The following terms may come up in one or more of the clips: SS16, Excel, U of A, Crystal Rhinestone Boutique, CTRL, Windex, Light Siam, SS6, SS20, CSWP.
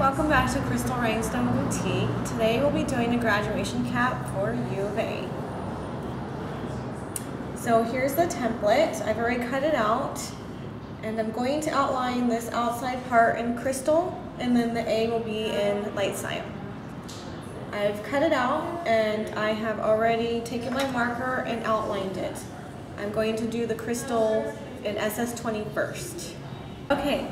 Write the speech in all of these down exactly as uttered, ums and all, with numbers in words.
welcome back to Crystal Rhinestone Boutique. Today we'll be doing a graduation cap for U of A. So here's the template. I've already cut it out, and I'm going to outline this outside part in crystal, and then the A will be in Light Siam. I've cut it out, and I have already taken my marker and outlined it. I'm going to do the crystal in S S twenty first. Okay.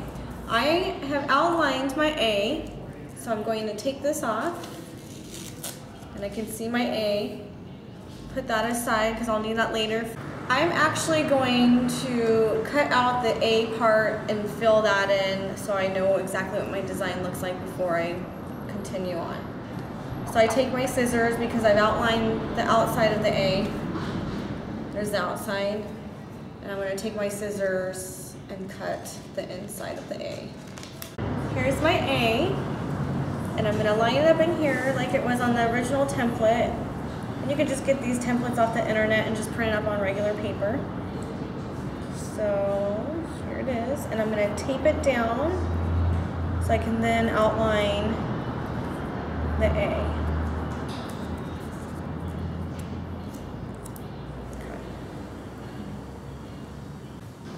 I have outlined my A, so I'm going to take this off, and I can see my A. Put that aside because I'll need that later. I'm actually going to cut out the A part and fill that in so I know exactly what my design looks like before I continue on. So I take my scissors because I've outlined the outside of the A. There's the outside, and I'm going to take my scissors and cut the inside of the A. Here's my A, and I'm gonna line it up in here like it was on the original template. And you can just get these templates off the internet and just print it up on regular paper. So here it is, and I'm gonna tape it down so I can then outline the A.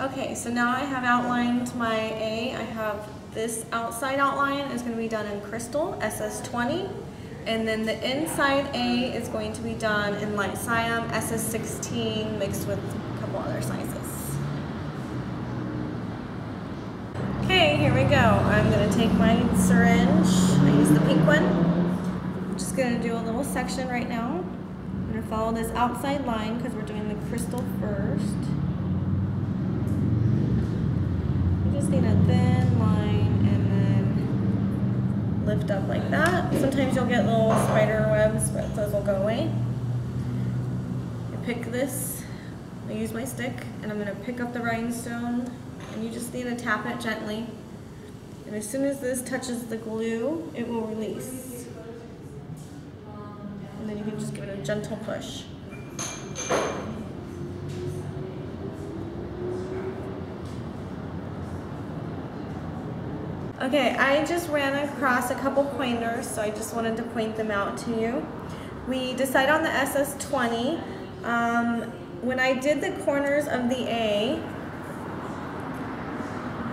Okay, so now I have outlined my A. I have this outside outline is going to be done in crystal, S S twenty, and then the inside A is going to be done in Light Siam, S S sixteen, mixed with a couple other sizes. Okay, here we go. I'm going to take my syringe, I use the pink one. I'm just going to do a little section right now. I'm going to follow this outside line because we're doing the crystal first. Need a thin line and then lift up like that. Sometimes you'll get little spider webs, but those will go away. I pick this, I use my stick, and I'm going to pick up the rhinestone, and you just need to tap it gently. And as soon as this touches the glue, it will release. And then you can just give it a gentle push. Okay, I just ran across a couple pointers, so I just wanted to point them out to you. We decide on the S S twenty. Um, when I did the corners of the A,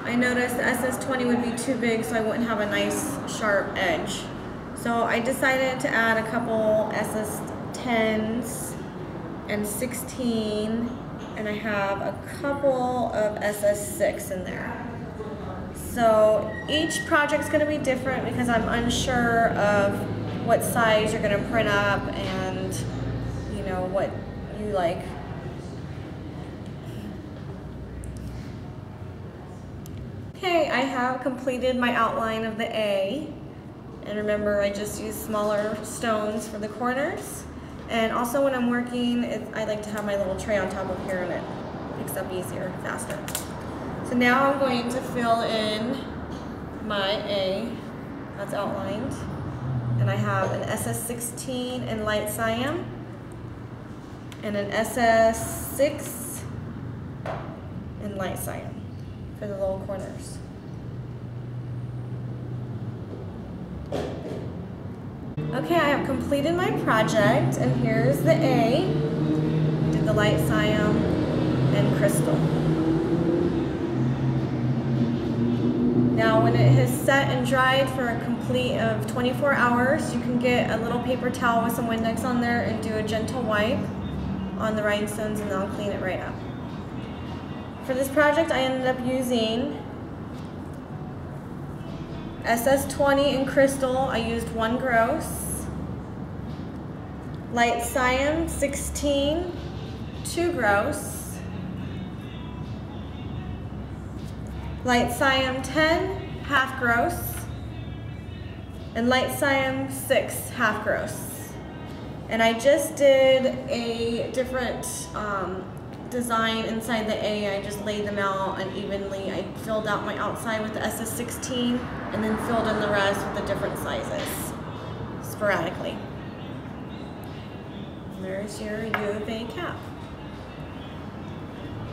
I noticed the S S twenty would be too big, so I wouldn't have a nice sharp edge. So I decided to add a couple S S tens and sixteen, and I have a couple of S S six in there. So each project's going to be different because I'm unsure of what size you're going to print up and, you know, what you like. Okay, I have completed my outline of the A. And remember, I just use smaller stones for the corners. And also when I'm working, it's, I like to have my little tray on top of here and it picks up easier, faster. So now I'm going to fill in my A that's outlined, and I have an S S sixteen in Light Siam, and an S S six in Light Siam for the little corners. Okay, I have completed my project, and here's the A. I did the Light Siam and crystal. Now when it has set and dried for a complete of twenty-four hours, you can get a little paper towel with some Windex on there and do a gentle wipe on the rhinestones and they'll clean it right up. For this project I ended up using S S twenty in crystal, I used one gross, Light Siam sixteen, two gross, Light Siam ten, half gross, and Light Siam six, half gross. And I just did a different um, design inside the A. I just laid them out unevenly. I filled out my outside with the S S sixteen and then filled in the rest with the different sizes sporadically. And there's your U of A cap.